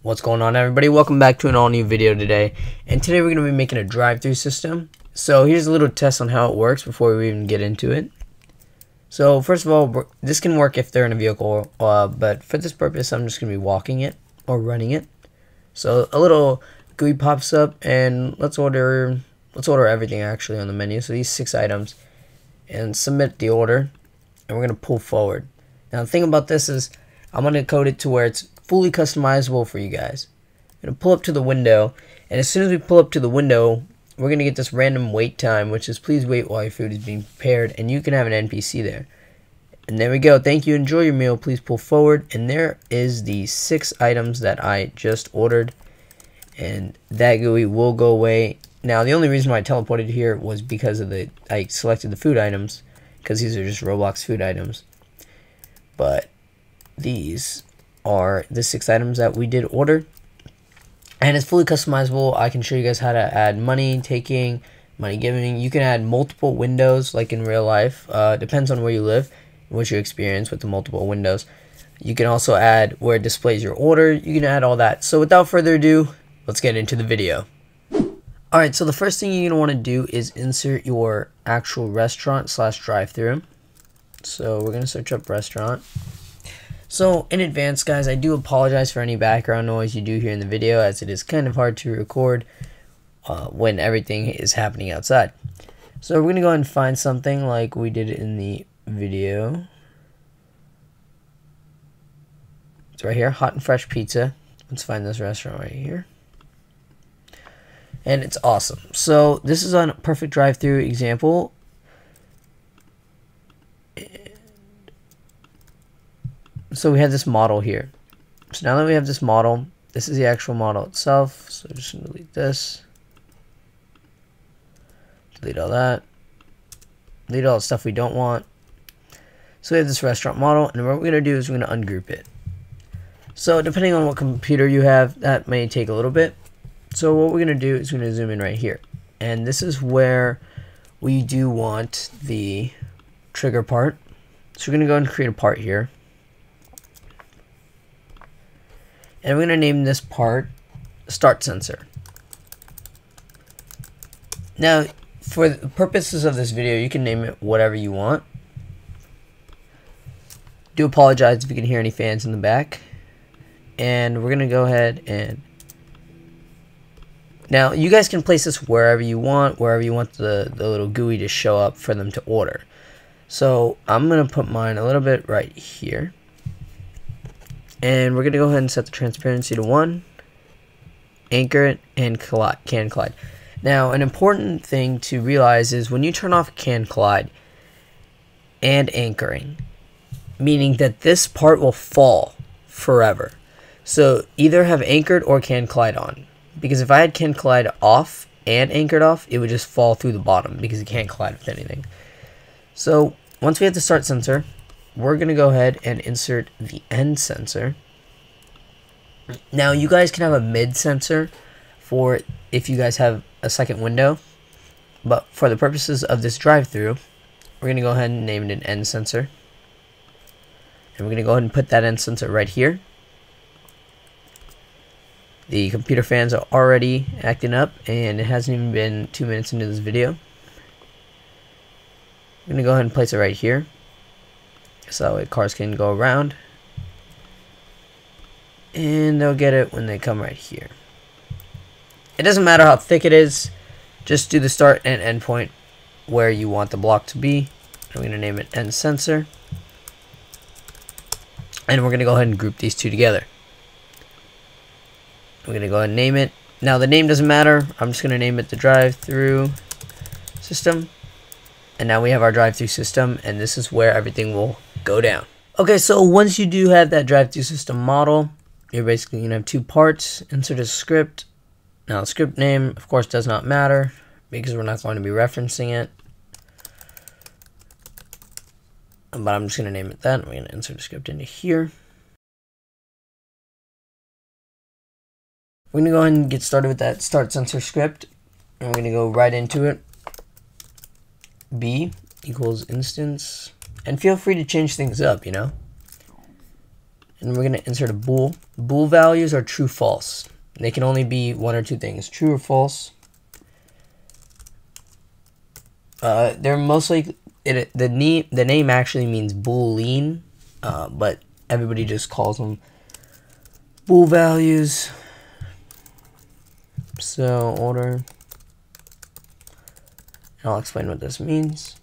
What's going on, everybody? Welcome back to an all new video today, and today we're going to be making a drive-through system. So here's a little test on how it works before we even get into it. So first of all, this can work if they're in a vehicle, but for this purpose I'm just going to be walking it or running it. So a little GUI pops up, and let's order everything actually on the menu. So these 6 items, and submit the order, and we're going to pull forward. Now the thing about this is I'm going to code it to where it's fully customizable for you guys. I'm going to pull up to the window, and as soon as we pull up to the window, we're going to get this random wait time, which is please wait while your food is being prepared, and you can have an NPC there. And there we go. Thank you. Enjoy your meal. Please pull forward. And there is the 6 items that I just ordered, and that GUI will go away. Now, the only reason why I teleported here was because of I selected the food items, because these are just Roblox food items. But these are the 6 items that we did order, and it's fully customizable. I can show you guys how to add money taking, money giving. You can add multiple windows like in real life. Depends on where you live, what's your experience with the multiple windows. You can also add where it displays your order. You can add all that. So without further ado, let's get into the video. Alright, so the first thing you're going to want to do is insert your actual restaurant slash drive-thru. So we're going to search up restaurant. So in advance, guys, I do apologize for any background noise you do hear in the video, as it is kind of hard to record when everything is happening outside. So we're going to go ahead and find something like we did in the video. It's right here, hot and fresh pizza. Let's find this restaurant right here. And it's awesome. So this is on a perfect drive-thru example. So we have this model here. So now that we have this model, this is the actual model itself. So I'm just gonna delete this. Delete all that. Delete all the stuff we don't want. So we have this restaurant model, and what we're gonna do is we're gonna ungroup it. So depending on what computer you have, that may take a little bit. So what we're gonna do is we're gonna zoom in right here. And this is where we do want the trigger part. So we're gonna go and create a part here. And we're going to name this part Start Sensor. Now, for the purposes of this video, you can name it whatever you want. Do apologize if you can hear any fans in the back. And we're going to go ahead and... Now, you guys can place this wherever you want the little GUI to show up for them to order. So I'm going to put mine a little bit right here. And we're going to go ahead and set the transparency to 1, anchor it, and can collide. Now, an important thing to realize is when you turn off can collide and anchoring, meaning that this part will fall forever. So either have anchored or can collide on. Because if I had can collide off and anchored off, it would just fall through the bottom because it can't collide with anything. So once we have the start sensor, we're going to go ahead and insert the end sensor. Now, you guys can have a mid sensor for if you guys have a second window, but for the purposes of this drive-through, we're going to go ahead and name it an end sensor. And we're going to go ahead and put that end sensor right here. The computer fans are already acting up, and it hasn't even been 2 minutes into this video. I'm going to go ahead and place it right here, so that way cars can go around, and they'll get it when they come right here. It doesn't matter how thick it is, just do the start and end point where you want the block to be. I'm going to name it end sensor, and we're going to go ahead and group these two together. We're going to go ahead and name it. Now the name doesn't matter, I'm just going to name it the drive-through system. And now we have our drive-through system, and this is where everything will go down. Okay, so once you do have that drive-through system model, you're basically going to have 2 parts. Insert a script. Now the script name, of course, does not matter because we're not going to be referencing it. But I'm just going to name it that, and we're going to insert a script into here. We're going to go ahead and get started with that start sensor script, and we're going to go right into it. b equals instance, and feel free to change things up, you know. And we're going to insert a bool. Bool values are true, false. They can only be one or two things, true or false. They're mostly, the name actually means boolean, but everybody just calls them bool values. So order, and I'll explain what this means.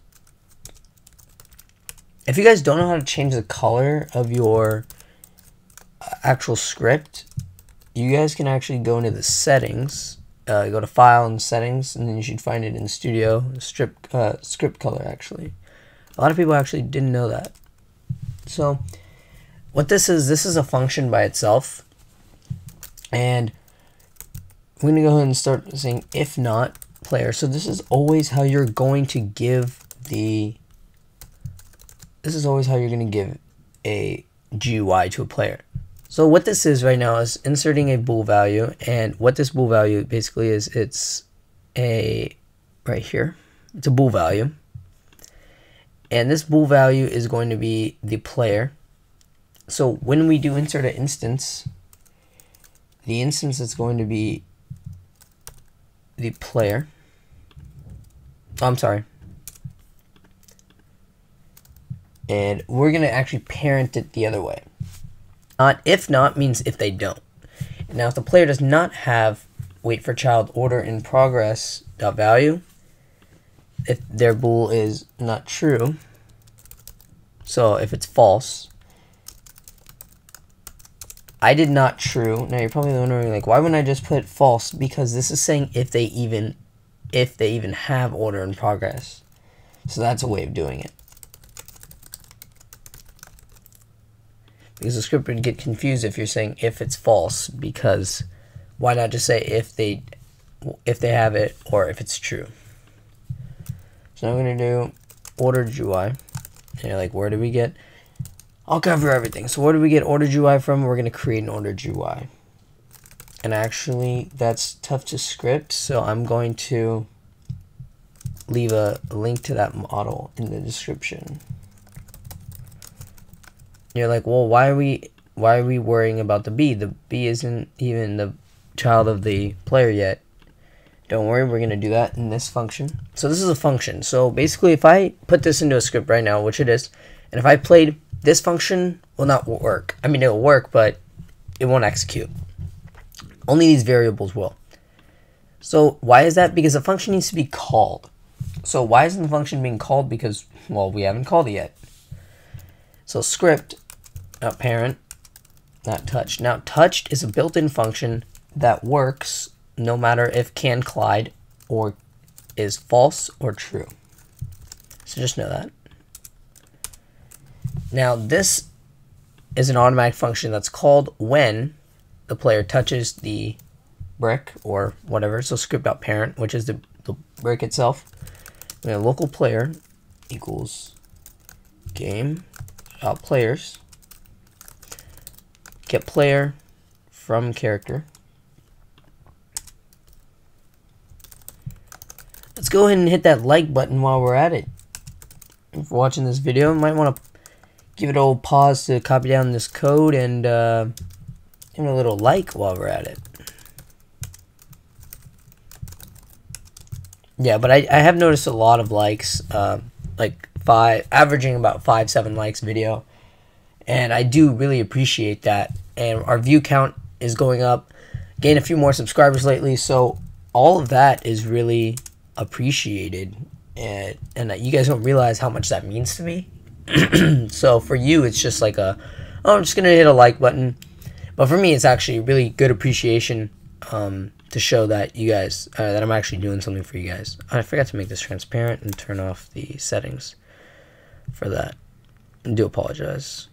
If you guys don't know how to change the color of your actual script, you guys can actually go into the settings, go to file and settings, and then you should find it in studio, script color. Actually, a lot of people actually didn't know that. So what this is a function by itself, and we're going to go ahead and start saying if not player. So this is always how you're going to give the, this is always how you're going to give a GUI to a player. So what this is right now is inserting a bool value, and what this bool value basically is, it's a, right here, it's a bool value, and this bool value is going to be the player. So when we do insert an instance, the instance is going to be the player. Oh, I'm sorry. And we're going to actually parent it the other way. If not means if they don't. Now if the player does not have wait for child order in progress dot value, if their bool is not true, so if it's false, I did not true. Now you're probably wondering, like, why wouldn't I just put false? Because this is saying if they even have order in progress. So that's a way of doing it, because the script would get confused if you're saying if it's false, because why not just say if they have it, or if it's true. So I'm going to do order GUI, and you're like, where do we get, I'll cover everything. So where do we get order GUI from? We're going to create an order GUI, and actually that's tough to script, so I'm going to leave a link to that model in the description. You're like, well, why are we worrying about the B? The B isn't even the child of the player yet. Don't worry, we're gonna do that in this function. So this is a function. So basically, if I put this into a script right now, which it is, and if I played, this function will not work. I mean, it'll work, but it won't execute. Only these variables will. So why is that? Because the function needs to be called. So why isn't the function being called? Because, well, we haven't called it yet. So script, not parent, not touched. Now touched is a built-in function that works no matter if can collide or is false or true. So just know that. Now this is an automatic function that's called when the player touches the brick or whatever. So script.parent, which is the brick itself. And a local player equals game. Players, get player from character. Let's go ahead and hit that like button while we're at it. If you're watching this video, you might want to give it a little pause to copy down this code and give it a little like while we're at it. Yeah, but I have noticed a lot of likes, like averaging about 5-7 likes video, and I do really appreciate that. And our view count is going up, gained a few more subscribers lately, so all of that is really appreciated, and you guys don't realize how much that means to me. So for you it's just like a, oh, I'm just gonna hit a like button, but for me it's actually really good appreciation to show that you guys that I'm actually doing something for you guys. I forgot to make this transparent and turn off the settings for that. I do apologize.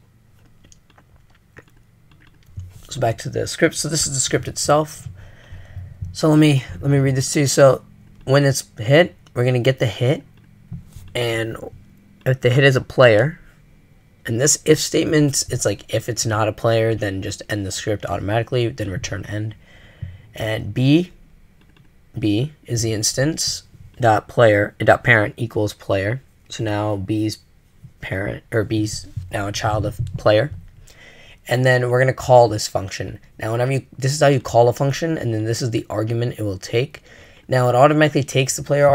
So back to the script. So this is the script itself. So let me read this to you. So when it's hit, we're gonna get the hit, and if the hit is a player, and this if statement, it's like if it's not a player, then just end the script automatically, then return end. And B is the instance, dot player dot parent equals player. So now B's parent, or B's now a child of player. And then we're gonna call this function. Now whenever you, this is how you call a function, and then this is the argument it will take. Now it automatically takes the player,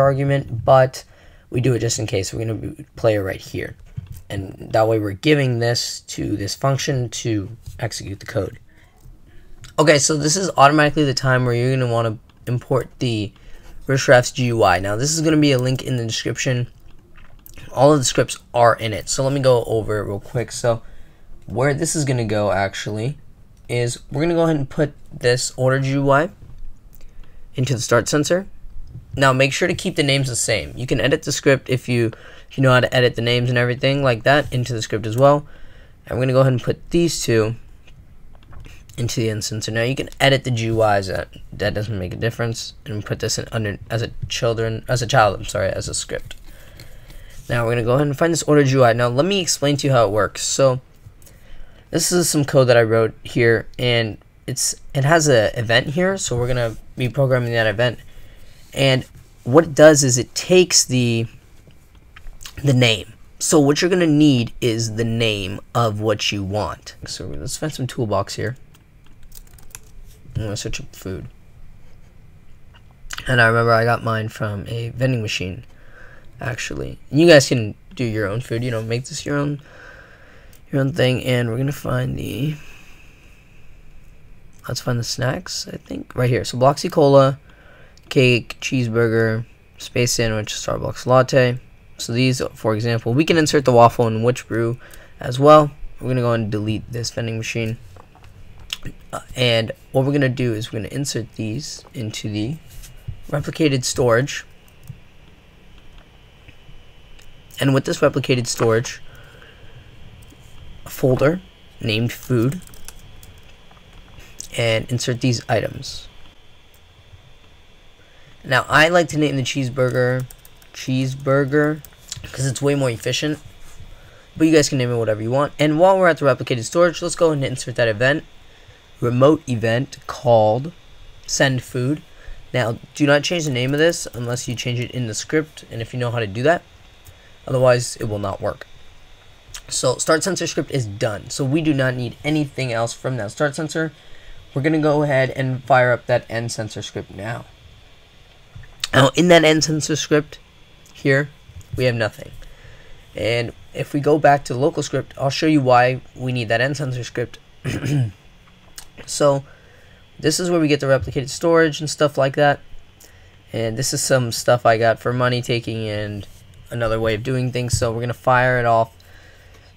argument, but we do it just in case. We're gonna be player right here. And that way we're giving this to this function to execute the code. Okay, so this is automatically the time where you're gonna wanna import the Rishraff's GUI. Now this is gonna be a link in the description. All of the scripts are in it, so let me go over it real quick. So where this is gonna go actually is we're gonna go ahead and put this order GUI into the start sensor. Now make sure to keep the names the same. You can edit the script if you know how to edit the names and everything like that into the script as well. And we're gonna go ahead and put these two into the end sensor. Now you can edit the GUIs, that doesn't make a difference, and put this in under as a child, I'm sorry, as a script. Now we're gonna go ahead and find this order GUI. Now let me explain to you how it works. So this is some code that I wrote here, and it has an event here, so we're gonna be programming that event. And what it does is it takes the name. So what you're gonna need is the name of what you want. So let's find some toolbox here. I'm gonna search up food. And I remember I got mine from a vending machine. Actually, you guys can do your own food, you know, make this your own thing. And we're gonna find the, let's find the snacks, I think, right here. So Bloxy Cola, cake, cheeseburger, space sandwich, Starbucks latte. So these, for example, we can insert the waffle in which brew as well. We're gonna go and delete this vending machine, and what we're gonna do is we're gonna insert these into the replicated storage. And with this replicated storage folder named food, and insert these items. Now I like to name the cheeseburger because it's way more efficient, but you guys can name it whatever you want. And while we're at the replicated storage, let's go ahead and insert that event, remote event called send food. Now do not change the name of this unless you change it in the script, and if you know how to do that. Otherwise, it will not work. So start sensor script is done. So we do not need anything else from that start sensor. We're going to go ahead and fire up that end sensor script now. Now in that end sensor script here, we have nothing. And if we go back to the local script, I'll show you why we need that end sensor script. So this is where we get the replicated storage and stuff like that. And this is some stuff I got for money taking and another way of doing things. So we're gonna fire it off.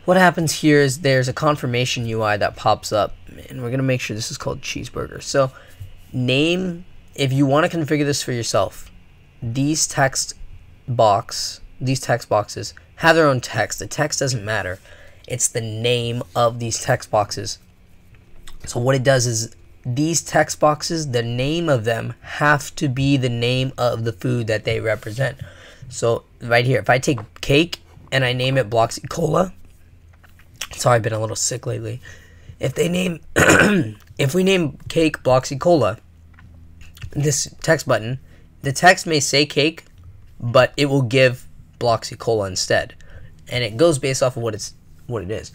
What happens here is there's a confirmation UI that pops up, and we're gonna make sure this is called cheeseburger. So name, if you want to configure this for yourself, these text boxes have their own text. The text doesn't matter, it's the name of these text boxes. So what it does is these text boxes, the name of them have to be the name of the food that they represent. So right here, if I take cake and I name it Bloxy Cola, sorry, I've been a little sick lately. If we name cake Bloxy Cola, this text button, the text may say cake, but it will give Bloxy Cola instead, and it goes based off of what it is.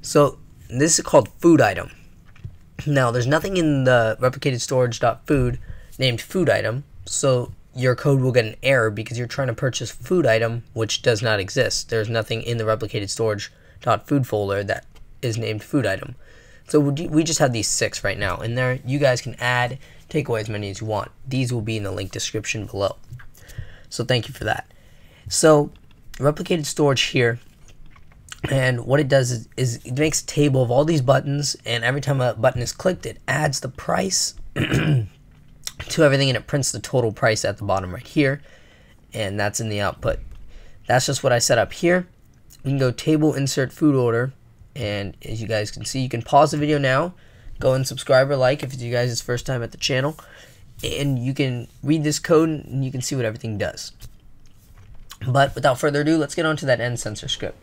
So this is called food item. Now there's nothing in the replicated storage.food named food item, so your code will get an error because you're trying to purchase food item, which does not exist. There's nothing in the replicated storage.food folder that is named food item. So we just have these 6 right now in there. You guys can add, take away as many as you want. These will be in the link description below. So thank you for that. So replicated storage here, and what it does is it makes a table of all these buttons, and every time a button is clicked, it adds the price to everything, and it prints the total price at the bottom right here, and that's in the output. That's just what I set up here. We can go table insert food order, and as you guys can see, you can pause the video now, go and subscribe or like if it's you guys' first time at the channel, and you can read this code and you can see what everything does. But without further ado, let's get on to that end sensor script.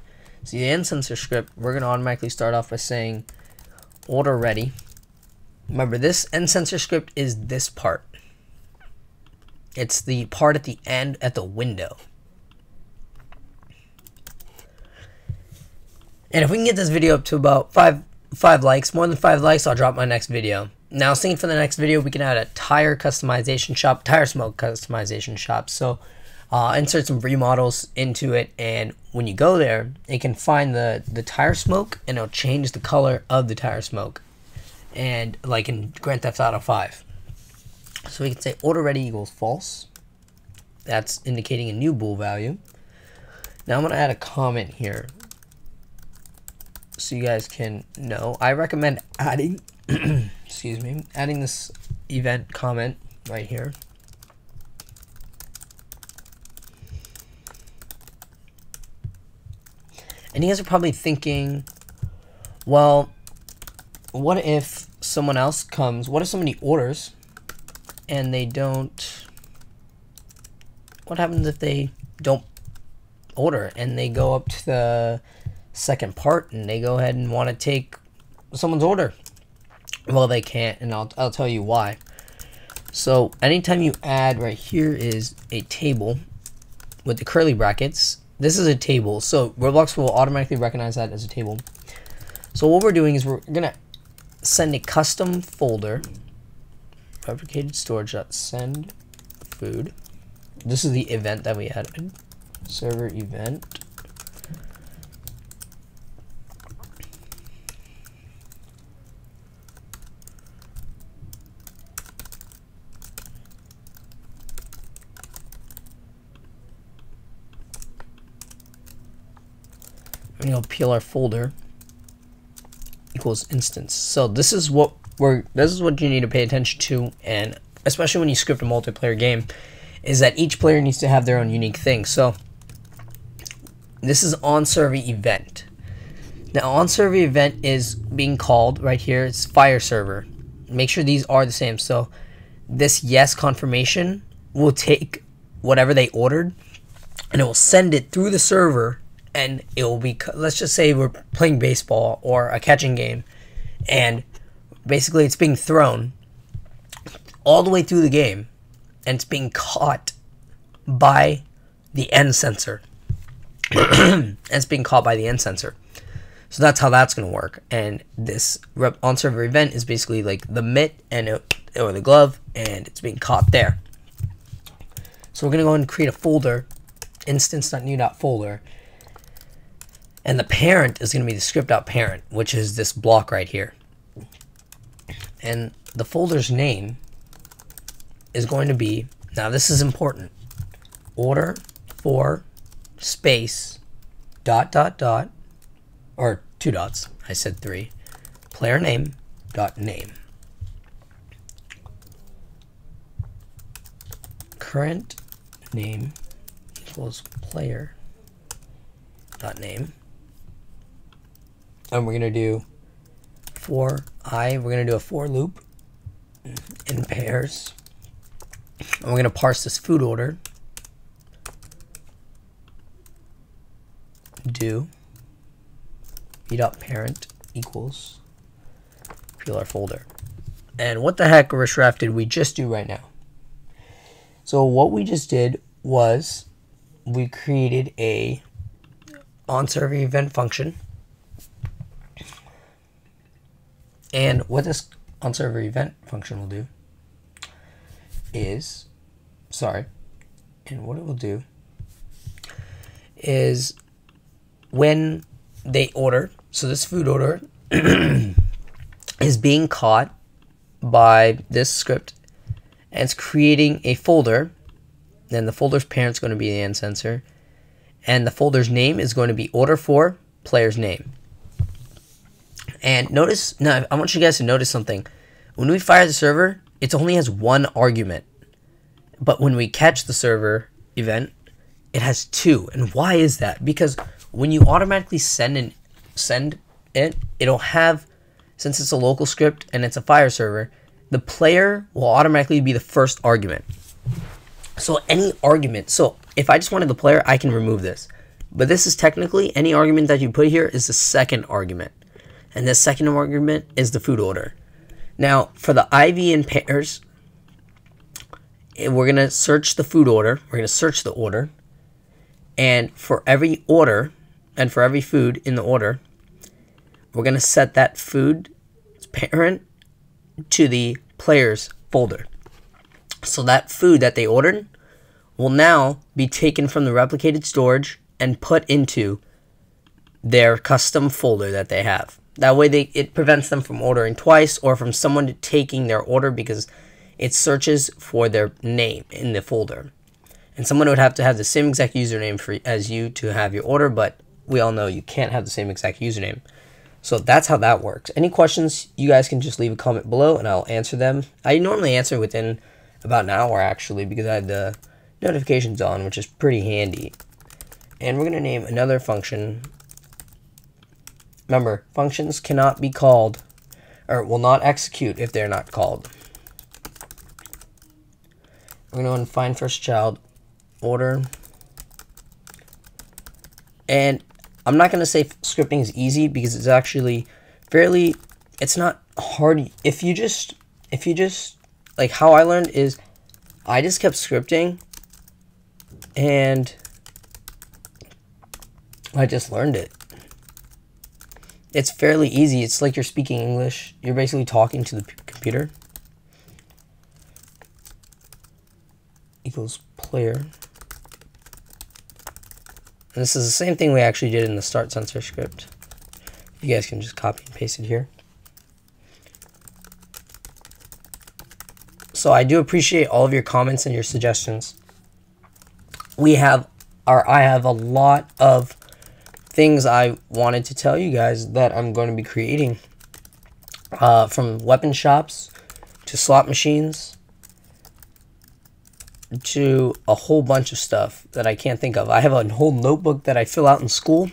So the end sensor script, we're gonna automatically start off by saying order ready. Remember, this end sensor script is this part. It's the part at the end at the window. And if we can get this video up to about five likes, more than 5 likes, I'll drop my next video. Now, I was thinking for the next video, we can add a tire customization shop, tire smoke customization shop. So insert some remodels into it, and when you go there, it can find the tire smoke, and it'll change the color of the tire smoke. And like in Grand Theft Auto 5. So we can say order ready equals false. That's indicating a new bool value. Now I'm going to add a comment here, so you guys can know. I recommend adding, excuse me, adding this event comment right here. And you guys are probably thinking, well, what if someone else comes, what if somebody orders and they don't, what happens if they don't order and they go up to the second part and they go ahead and want to take someone's order? Well, they can't, and I'll tell you why. So anytime you add right here is a table with the curly brackets. This is a table, so Roblox will automatically recognize that as a table. So what we're doing is we're gonna send a custom folder, fabricated storage.send food. This is the event that we added, server event. And you'll peel our folder equals instance. So this is what you need to pay attention to, and especially when you script a multiplayer game, is that each player needs to have their own unique thing. So this is on server event. Now on server event is being called right here. It's fire server. Make sure these are the same. So this yes confirmation will take whatever they ordered, and it will send it through the server. And it will be, let's just say we're playing baseball or a catching game, and basically it's being thrown all the way through the game, and it's being caught by the end sensor. So that's how that's going to work. And this on server event is basically like the mitt and or the glove, and it's being caught there. So we're going to go and create a folder, instance.new.folder. And the parent is going to be the script.parent, which is this block right here. And the folder's name is going to be, now this is important, order for space ... or 2 dots, I said 3, player name .name. Current name equals player .name. And we're gonna do a for loop in pairs, and we're gonna parse this food order do b.parent equals peel our folder. And what the heck, Rishraff, did we just do right now? So what we just did was we created a on server event function. And what this on server event function will do is, when they order, so this food order is being caught by this script, and it's creating a folder. Then the folder's parent's going to be the end sensor, and the folder's name is going to be order for player's name. And notice, now I want you guys to notice something. When we fire the server, it only has 1 argument. But when we catch the server event, it has 2. And why is that? Because when you automatically send it, it'll have, since it's a local script and it's a fire server, the player will automatically be the first argument. So any argument, so if I just wanted the player, I can remove this. But this is technically, any argument that you put here is the second argument. And the second argument is the food order. Now, for the IV in pairs, and we're gonna search the food order. We're gonna search the order, and for every order and for every food in the order, we're gonna set that food's parent to the player's folder. So that food that they ordered will now be taken from the replicated storage and put into their custom folder that they have. That way it prevents them from ordering twice or from someone taking their order, because it searches for their name in the folder. And someone would have to have the same exact username as you to have your order, but we all know you can't have the same exact username. So that's how that works. Any questions, you guys can just leave a comment below and I'll answer them. I normally answer within about an hour actually, because I had the notifications on, which is pretty handy. And we're gonna name another function. Remember, functions cannot be called, or will not execute if they're not called. We're gonna find first child order. And I'm not gonna say scripting is easy, because it's actually fairly, it's not hard. If you just, like how I learned is, I just kept scripting and I just learned it. It's fairly easy. It's like you're speaking English. You're basically talking to the computer. Equals player. And this is the same thing we actually did in the start sensor script. You guys can just copy and paste it here. So I do appreciate all of your comments and your suggestions. I have a lot of things I wanted to tell you guys that I'm going to be creating, from weapon shops to slot machines to a whole bunch of stuff that I can't think of. I have a whole notebook that I fill out in school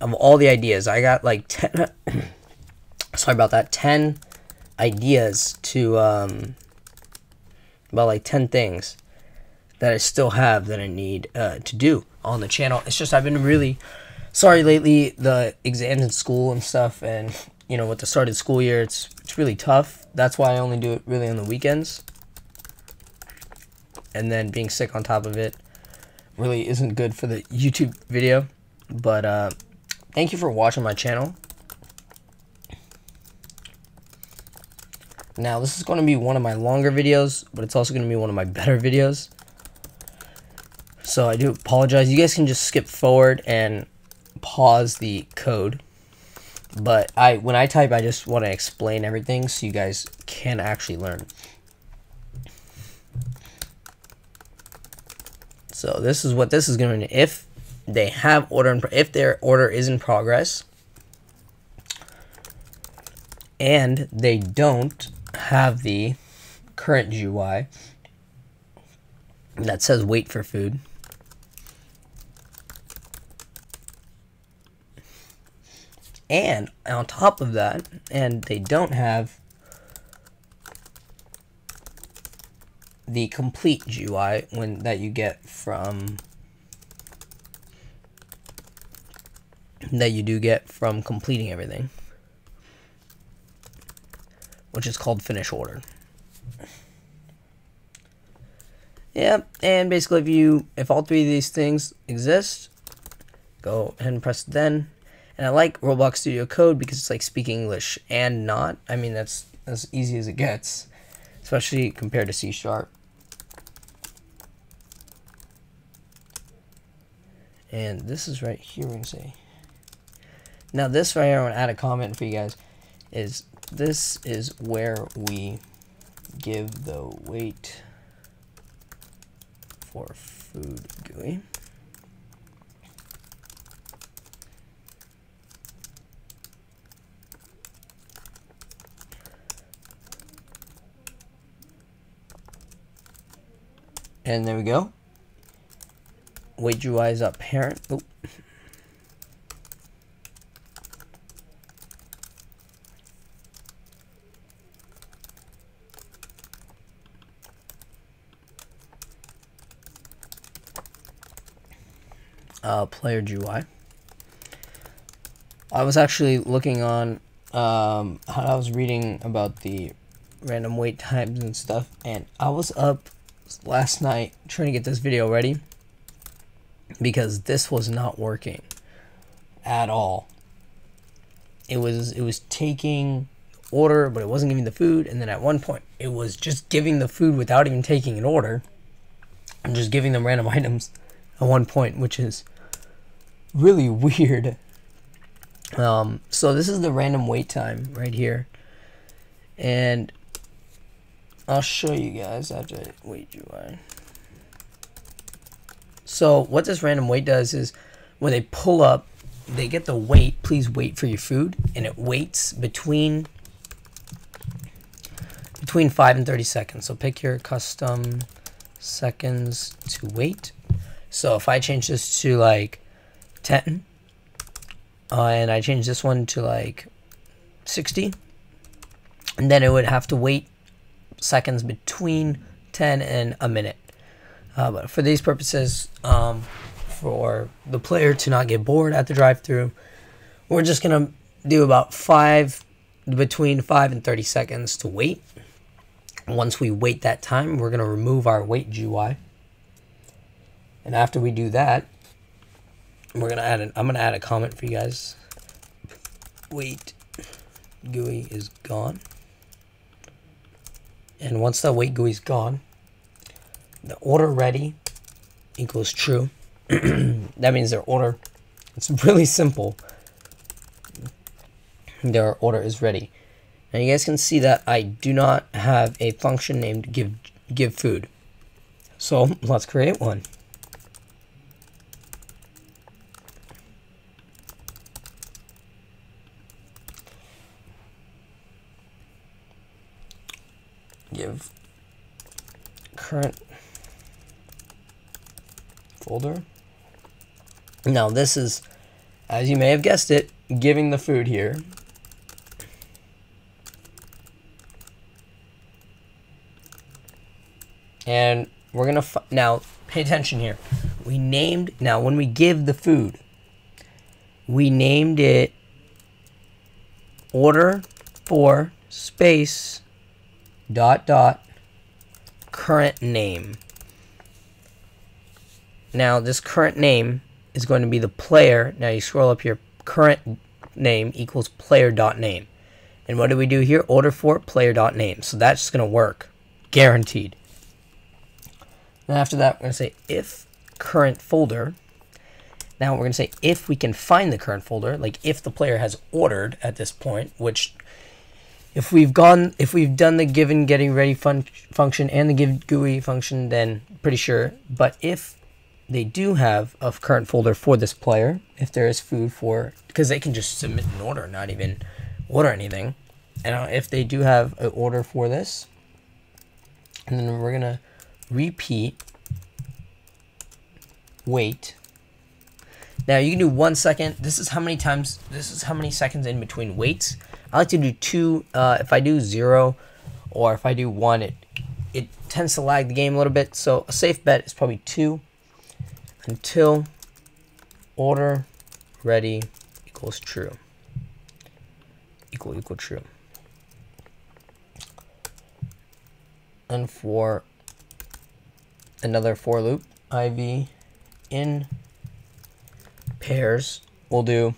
of all the ideas. I got like 10, sorry about that, 10 ideas to, about like 10 things that I still have that I need to do on the channel. It's just I've been really sorry lately, the exams in school and stuff, and you know, with the start of the school year, it's really tough. That's why I only do it really on the weekends. And then being sick on top of it really isn't good for the YouTube video. But thank you for watching my channel. Now this is going to be one of my longer videos, but it's also going to be one of my better videos. So I do apologize. You guys can just skip forward and pause the code. But when I type, I just want to explain everything so you guys can actually learn. So this is what this is going to be. If they have if their order is in progress and they don't have the current GUI that says wait for food, and on top of that, and they don't have the complete GUI that you get from, that you do get from completing everything, which is called finish order. Yeah, and basically if all three of these things exist, go ahead and press then. And I like Roblox Studio Code because it's like speaking English and not. I mean, that's as easy as it gets, especially compared to C#. And this is right here, we're gonna say. Now this right here, I wanna add a comment for you guys, is this is where we give the wait for food GUI. And there we go. Wait GUI is up parent. Oh. Player GUI. I was actually looking on, I was reading about the random wait times and stuff, and I was up last night trying to get this video ready because this was not working at all. It was taking order, but it wasn't giving the food, and then at one point it was just giving the food without even taking an order. I'm just giving them random items at one point, which is really weird. So this is the random wait time right here, and I'll show you guys after I wait you on. So what this random wait does is when they pull up, they get the wait, please wait for your food, and it waits between 5 and 30 seconds. So pick your custom seconds to wait. So if I change this to like 10, and I change this one to like 60, and then it would have to wait seconds between 10 and a minute. But for these purposes, for the player to not get bored at the drive-thru, we're just gonna do about between 5 and 30 seconds to wait. Once we wait that time, we're gonna remove our wait GUI, and after we do that, we're gonna add I'm gonna add a comment for you guys. Wait GUI is gone, and once the wait GUI is gone, the order ready equals true. That means their order, it's really simple, their order is ready. Now you guys can see that I do not have a function named give food, so let's create one. Give current folder. Now this is, as you may have guessed it, giving the food here. And we're going to, now pay attention here. We named, now when we give the food, we named it order for space ... current name. Now this current name is going to be the player. Now you scroll up here, current name equals player.name. And what do we do here? Order for player.name. So that's just going to work. Guaranteed. And after that, we're going to say if current folder. Now we're going to say if we can find the current folder, like if the player has ordered at this point, which if we've done the give and getting ready function and the give GUI function, then pretty sure. But if they do have a current folder for this player, if there is food for, because they can just submit an order, not even order anything. And if they do have an order for this, and then we're gonna repeat wait. Now you can do 1 second. This is how many seconds in between waits. I like to do 2. If I do 0 or if I do 1, it tends to lag the game a little bit. So a safe bet is probably 2. Until order ready equals true. Equal true. And for another for loop, IV in pairs will do.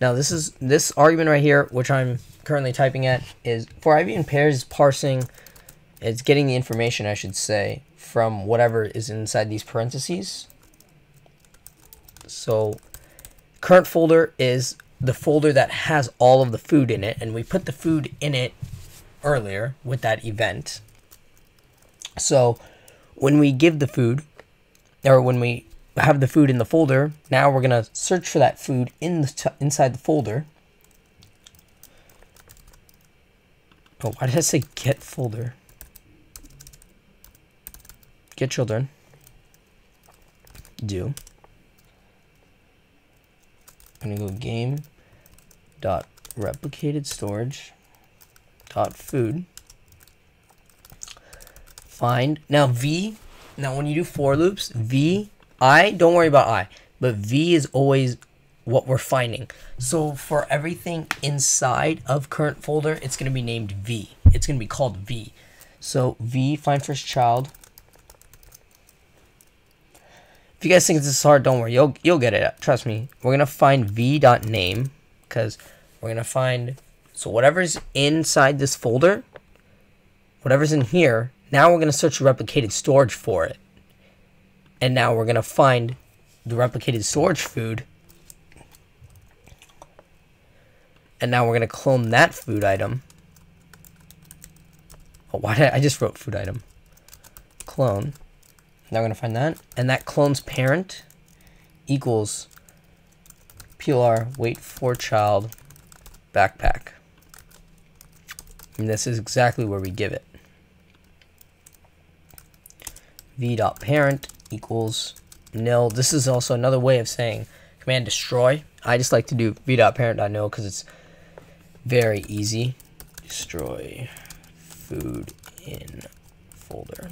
Now this argument right here, which I'm currently typing at, is for IV in pairs is parsing. It's getting the information, I should say, from whatever is inside these parentheses. So current folder is the folder that has all of the food in it, and we put the food in it earlier with that event. So when we give the food, or when we have the food in the folder, now we're going to search for that food in inside the folder. Oh, why did I say get folder? Get children, do, I'm gonna go game.replicatedStorage.food, find, now V, now when you do for loops, V, I, don't worry about I, but V is always what we're finding. So for everything inside of current folder, it's gonna be named V. it's gonna be called V. So V, find first child. If you guys think this is hard, don't worry, you'll get it, trust me. We're gonna find v.name, because we're gonna find, so whatever's inside this folder, whatever's in here, now we're gonna search replicated storage for it. And now we're gonna find the replicated storage food. And now we're gonna clone that food item. Oh, why did I just wrote food item? Clone. Now we're gonna find that. And that clone's parent equals plr wait for child backpack. And this is exactly where we give it. v.parent equals nil. This is also another way of saying command destroy. I just like to do v.parent.nil because it's very easy. Destroy food in folder.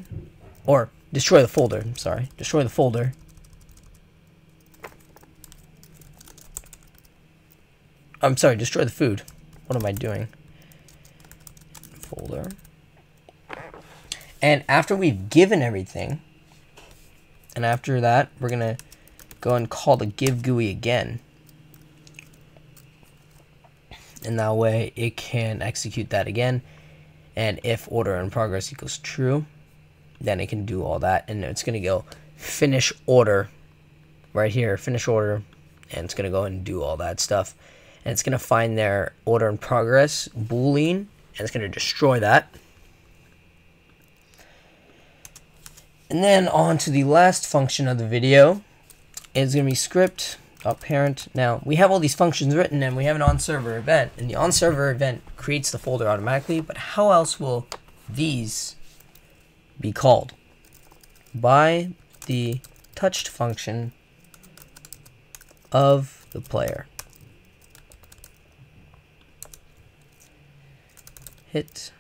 Or destroy the folder, sorry. Destroy the folder. I'm sorry, destroy the food. What am I doing? Folder. And after we've given everything, and after that, we're gonna go and call the give GUI again. And that way it can execute that again. And if order in progress equals true, then it can do all that. And it's gonna go finish order right here, finish order. And it's gonna go and do all that stuff. And it's gonna find their order in progress, boolean, and it's gonna destroy that. And then on to the last function of the video. It's gonna be script. Parent. Now we have all these functions written and we have an on server event, and the on server event creates the folder automatically, but how else will these be called? By the touched function of the player. Hit,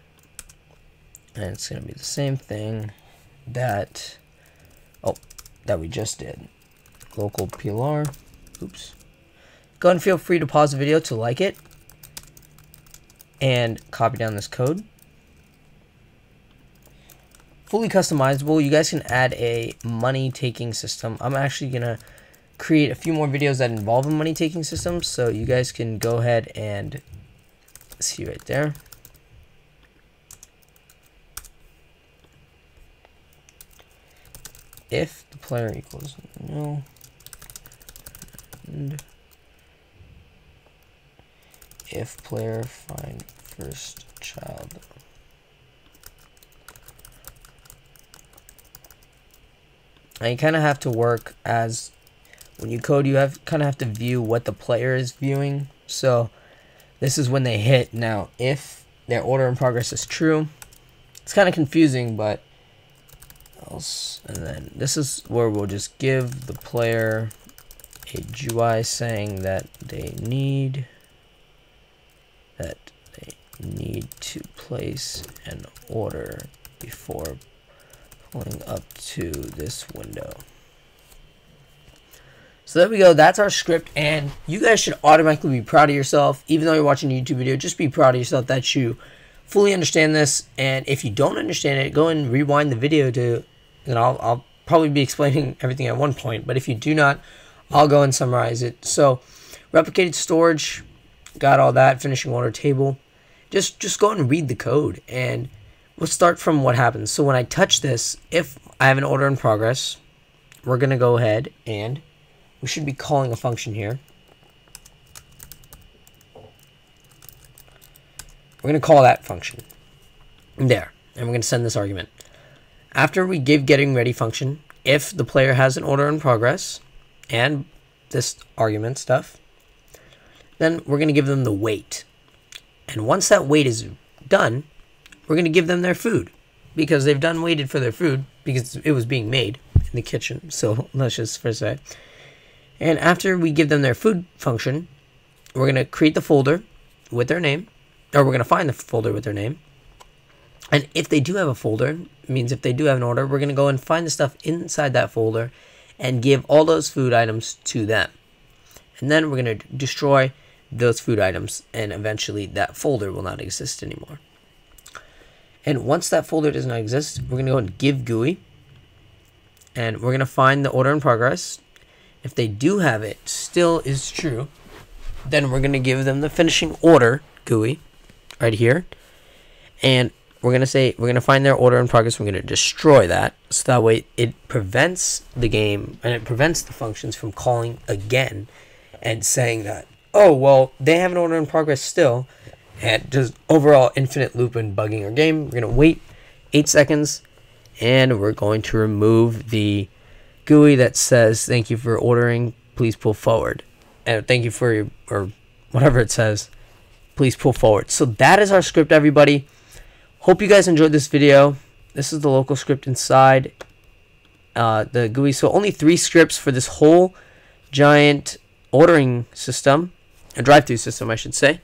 and it's gonna be the same thing that that we just did. Local plr. Oops. Go ahead and feel free to pause the video to like it and copy down this code. Fully customizable. You guys can add a money taking system. I'm actually gonna create a few more videos that involve a money taking system, so you guys can go ahead and see right there. If the player equals no. And if player find first child, and you kind of have to work as when you code, you have kind of have to view what the player is viewing. So this is when they hit. Now if their order in progress is true, it's kind of confusing, but else, and then this is where we'll just give the player a GUI saying that they need to place an order before pulling up to this window. So there we go, that's our script, and you guys should automatically be proud of yourself. Even though you're watching a YouTube video, just be proud of yourself that you fully understand this. And if you don't understand it, go and rewind the video to, and I'll probably be explaining everything at one point, but if you do not, I'll go and summarize it. So replicated storage, got all that, finishing order table. Just go and read the code, and we'll start from what happens. So when I touch this, if I have an order in progress, we're gonna go ahead and we should be calling a function here. We're gonna call that function there, and we're gonna send this argument. After we give getting ready function, if the player has an order in progress, and this argument stuff, then we're gonna give them the wait. And once that wait is done, we're gonna give them their food, because they've done waited for their food, because it was being made in the kitchen. So let's just first say, and after we give them their food function, we're gonna create the folder with their name, or we're gonna find the folder with their name. And if they do have a folder, means if they do have an order, we're gonna go and find the stuff inside that folder and give all those food items to them. And then we're gonna destroy those food items, and eventually that folder will not exist anymore. And once that folder does not exist, we're going to go and give GUI. And we're going to find the order in progress. If they do have it, still is true, then we're going to give them the finishing order GUI right here. And we're going to say, we're going to find their order in progress. We're going to destroy that. So that way it prevents the game and it prevents the functions from calling again and saying that, oh, well, they have an order in progress still. And just overall infinite loop and bugging our game. We're going to wait 8 seconds. And we're going to remove the GUI that says, thank you for ordering, please pull forward. And thank you for your, or whatever it says, please pull forward. So that is our script, everybody. Hope you guys enjoyed this video. This is the local script inside the GUI. So only 3 scripts for this whole giant ordering system, a drive-through system, I should say.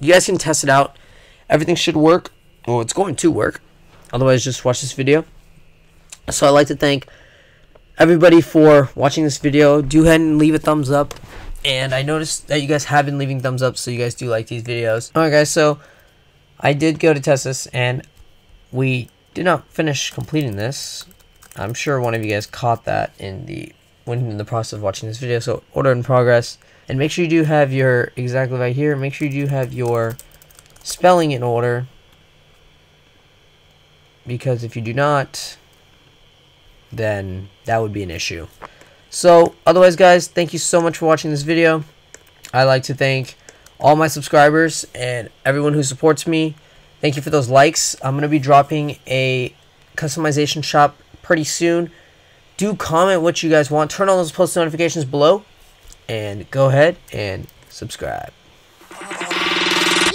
You guys can test it out. Everything should work. Well, it's going to work. Otherwise, just watch this video. So I'd like to thank everybody for watching this video. Do head and leave a thumbs up. And I noticed that you guys have been leaving thumbs up, so you guys do like these videos. Alright guys, so I did go to test this, and we did not finish completing this. I'm sure one of you guys caught that in the process of watching this video. So order in progress. And make sure you do have your, exactly right here, make sure you do have your spelling in order. Because if you do not, then that would be an issue. So otherwise guys, thank you so much for watching this video. I'd like to thank all my subscribers and everyone who supports me. Thank you for those likes. I'm going to be dropping a customization shop pretty soon. Do comment what you guys want. Turn on those post notifications below and go ahead and subscribe. Listen.